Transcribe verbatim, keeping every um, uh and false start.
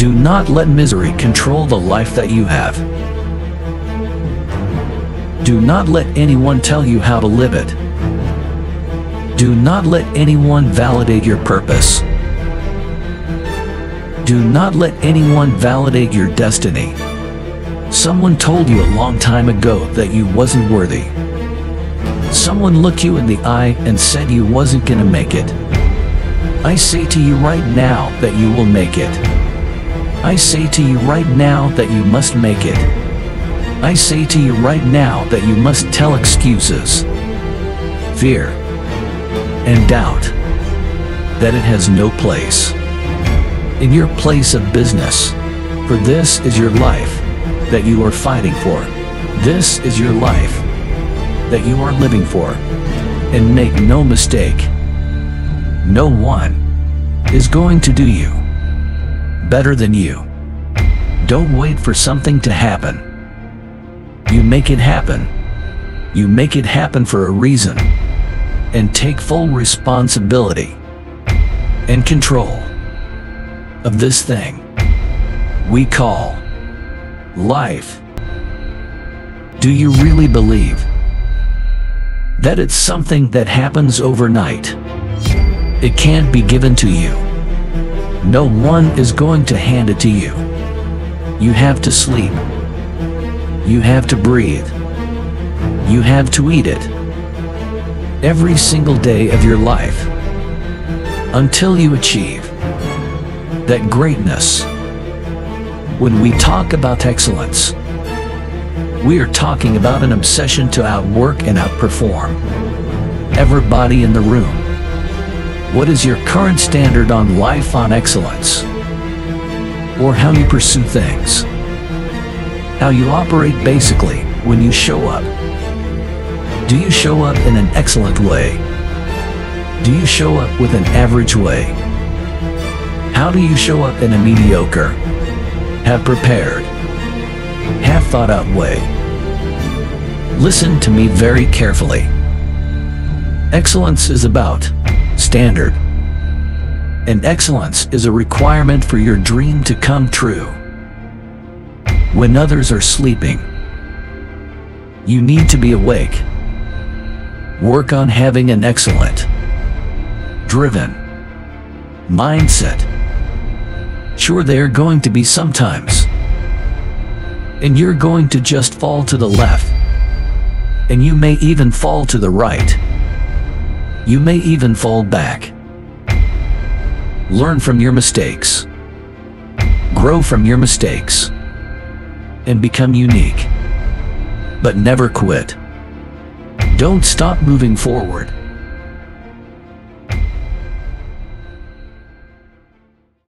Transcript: Do not let misery control the life that you have. Do not let anyone tell you how to live it. Do not let anyone validate your purpose. Do not let anyone validate your destiny. Someone told you a long time ago that you wasn't worthy. Someone looked you in the eye and said you wasn't gonna make it. I say to you right now that you will make it. I say to you right now that you must make it. I say to you right now that you must tell excuses, fear, and doubt that it has no place in your place of business. For this is your life that you are fighting for. This is your life that you are living for. And make no mistake, no one is going to do you better than you. Don't wait for something to happen. You make it happen. You make it happen for a reason. And take full responsibility and control of this thing we call life. Do you really believe that it's something that happens overnight? It can't be given to you. No one is going to hand it to you. You have to sleep. You have to breathe. You have to eat it every single day of your life until you achieve that greatness. When we talk about excellence, we are talking about an obsession to outwork and outperform everybody in the room. What is your current standard on life, on excellence, or how you pursue things? How you operate basically when you show up. Do you show up in an excellent way? Do you show up with an average way? How do you show up in a mediocre, half prepared, half thought out way? Listen to me very carefully. Excellence is about standard. And excellence is a requirement for your dream to come true. When others are sleeping, you need to be awake. Work on having an excellent, driven mindset. Sure, they are going to be sometimes, and you're going to just fall to the left, and you may even fall to the right. You may even fall back. Learn from your mistakes, grow from your mistakes, and become unique, but never quit. Don't stop moving forward.